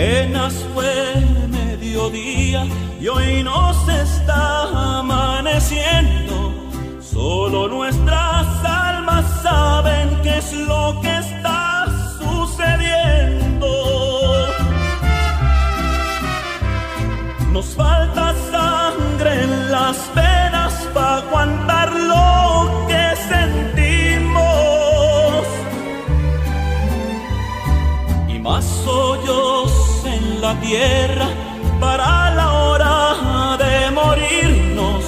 Apenas fue mediodía y hoy nos está amaneciendo. Solo nuestras almas saben qué es lo que está sucediendo. Nos falta sangre en las venas para aguantar lo que sentimos. Y más hoyos en la tierra para la hora de morirnos,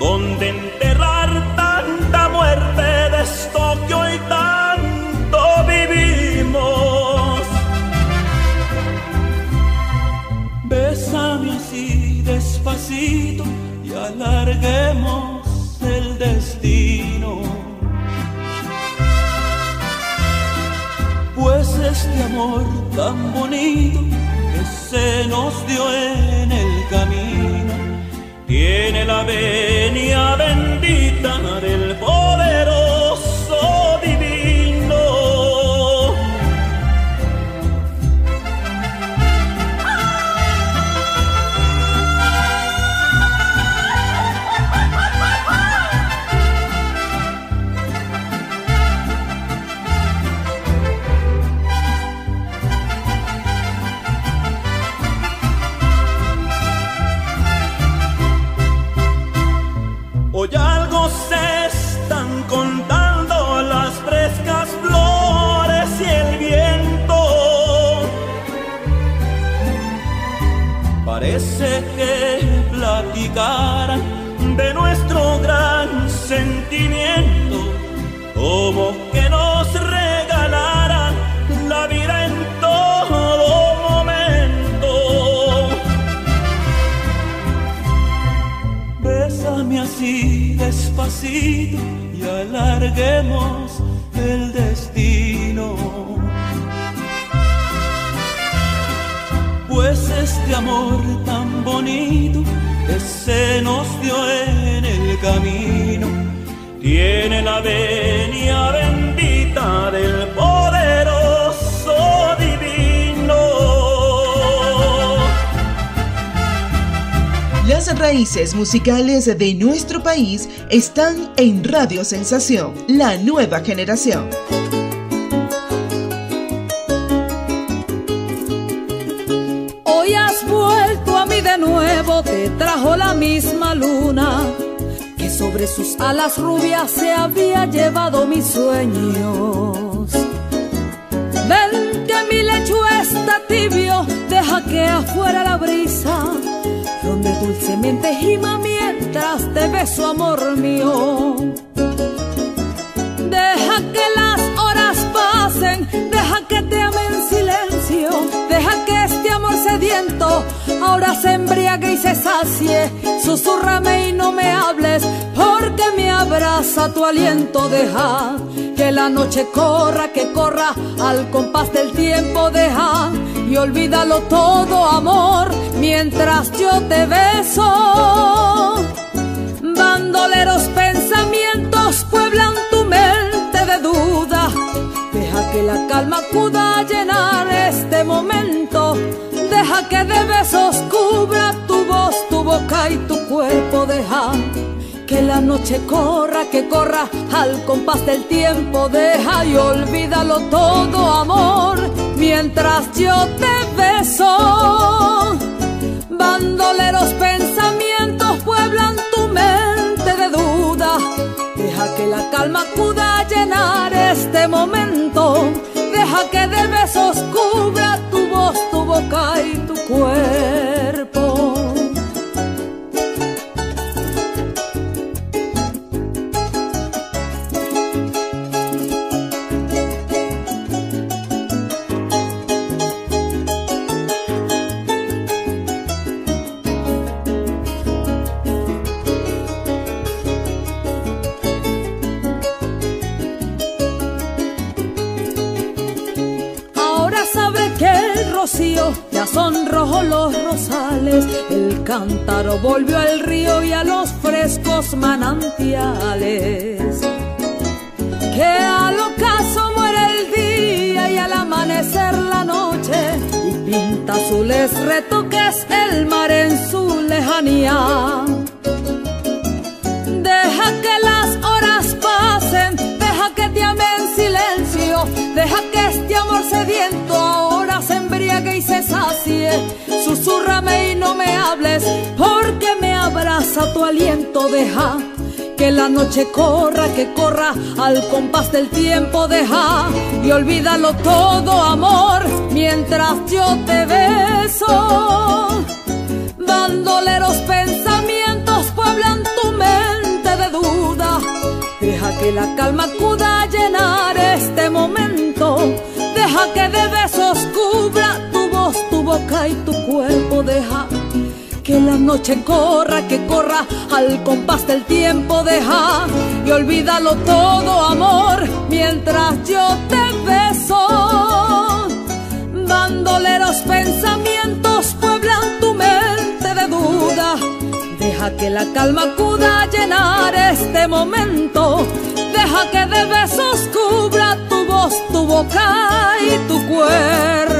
donde enterrar tanta muerte de esto que hoy tanto vivimos. Bésame así despacito y alarguemos el destino, pues este amor tan bonito que se nos dio en el camino tiene la venia bendita del poderoso divino. Hoy algo se están contando las frescas flores y el viento. Parece que platicaran de nuestro gran sentimiento, como que nos regalaran la vida en todo momento. Bésame así despacito y alarguemos el destino, pues este amor tan bonito que se nos dio en el camino tiene la venia bendita del poderoso divino. Las raíces musicales de nuestro país están en Radio Sensación, la nueva generación. Hoy has vuelto a mí de nuevo, te trajo la misma luna, que sobre sus alas rubias se había llevado mis sueños. Ven que mi lecho está tibio, deja que afuera la brisa donde dulcemente gima mientras te beso, amor mío. Deja que las horas pasen, deja que te ame en silencio, deja que este amor sediento ahora se embriague y se sacie. Susurrame y no me hables, porque me abraza tu aliento. Deja que la noche corra, que corra al compás del tiempo. Deja y olvídalo todo, amor, mientras yo te beso. Bandoleros pensamientos pueblan tu mente de duda. Deja que la calma acuda a llenar este momento. Deja que de besos cubra tu voz, tu boca y tu cuerpo. Deja que la noche corra, que corra al compás del tiempo. Deja y olvídalo todo, amor, mientras yo te beso. Bandoleros pensamientos pueblan tu mente de duda. Deja que la calma acuda a llenar este momento. Deja que de besos cubra tu voz, tu boca y tu cuerpo. Ya sonrojó los rosales, el cántaro volvió al río y a los frescos manantiales. Que al ocaso muere el día y al amanecer la noche, y pinta su veces retoques el mar en su lejanía. Deja que las horas pasen, deja que te ame en silencio, deja que este amor sediento ahora se embriague y se sacie. Susúrrame y no me hables, porque me abraza tu aliento. Deja que la noche corra, que corra al compás del tiempo. Deja y olvídalo todo, amor, mientras yo te beso. Bandoleros pensamientos pueblan tu mente de duda. Deja que la calma acuda a llenar este momento. Deja que de besos cubra tu voz, tu boca y tu cuerpo. Deja que la noche corra, que corra al compás del tiempo. Deja y olvídalo todo, amor, mientras yo te beso. Bandoleros pensamientos pueblan tu mente de duda. Deja que la calma acuda a llenar este momento. Deja que de besos cubra tu voz, tu boca y tu cuerpo.